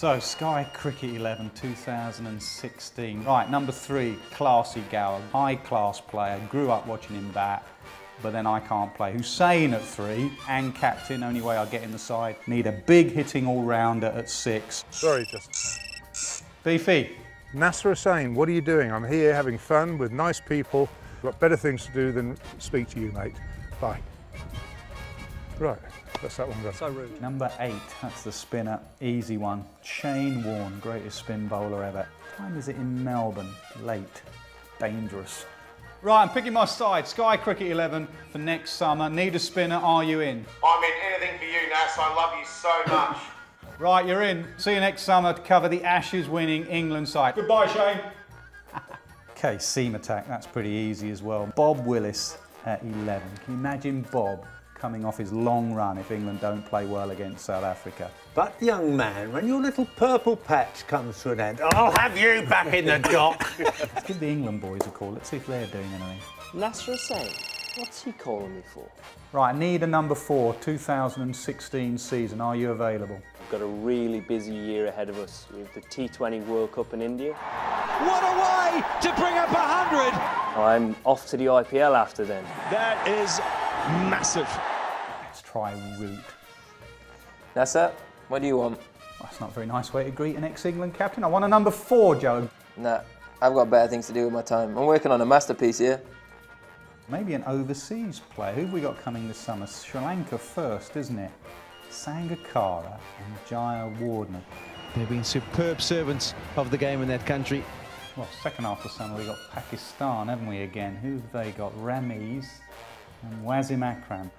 So, Sky Cricket 11 2016. Right, number 3, classy Gower. High class player, grew up watching him bat, but then I can't play. Hussain at 3 and captain, only way I get in the side. Need a big hitting all-rounder at 6. Sorry, Justin. Beefy. Nasser Hussain, what are you doing? I'm here having fun with nice people. I've got better things to do than speak to you, mate. Bye. Right, that's that one done. So rude. Number 8, that's the spinner, easy one. Shane Warne, greatest spin bowler ever. What time is it in Melbourne? Late, dangerous. Right, I'm picking my side, Sky Cricket 11 for next summer. Need a spinner, are you in? I'm in, anything for you, Nas, I love you so much. Right, you're in. See you next summer to cover the Ashes winning England side. Goodbye, Shane. Okay, seam attack, that's pretty easy as well. Bob Willis at 11. Can you imagine Bob coming off his long run if England don't play well against South Africa? But young man, when your little purple patch comes to an end, I'll have you back in the dock. Let's give the England boys a call. Let's see if they're doing anything. Nasser Hussain, what's he calling me for? Right, I need a number 4, 2016 season. Are you available? We've got a really busy year ahead of us with the T20 World Cup in India. What a way to bring up 100! I'm off to the IPL after then. That is massive. Let's try Root. Nasser, what do you want? Well, that's not a very nice way to greet an ex-England captain. I want a number 4, Joe. Nah, I've got better things to do with my time. I'm working on a masterpiece here. Maybe an overseas player. Who've we got coming this summer? Sri Lanka first, isn't it? Sangakkara and Jaya Wardner. They've been superb servants of the game in that country. Well, second half of summer, we've got Pakistan, haven't we, again? Who have they got? Ramiz and Wazim Akram.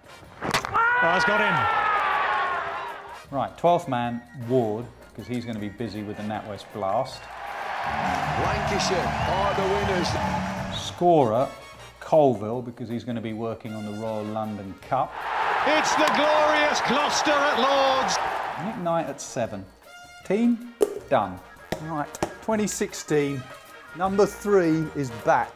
Oh, that's got him. Right, 12th man, Ward, because he's going to be busy with the NatWest blast. Lancashire are the winners. Scorer, Colville, because he's going to be working on the Royal London Cup. It's the glorious Gloucester at Lord's. Midnight at 7. Team done. Right, 2016, number 3 is back.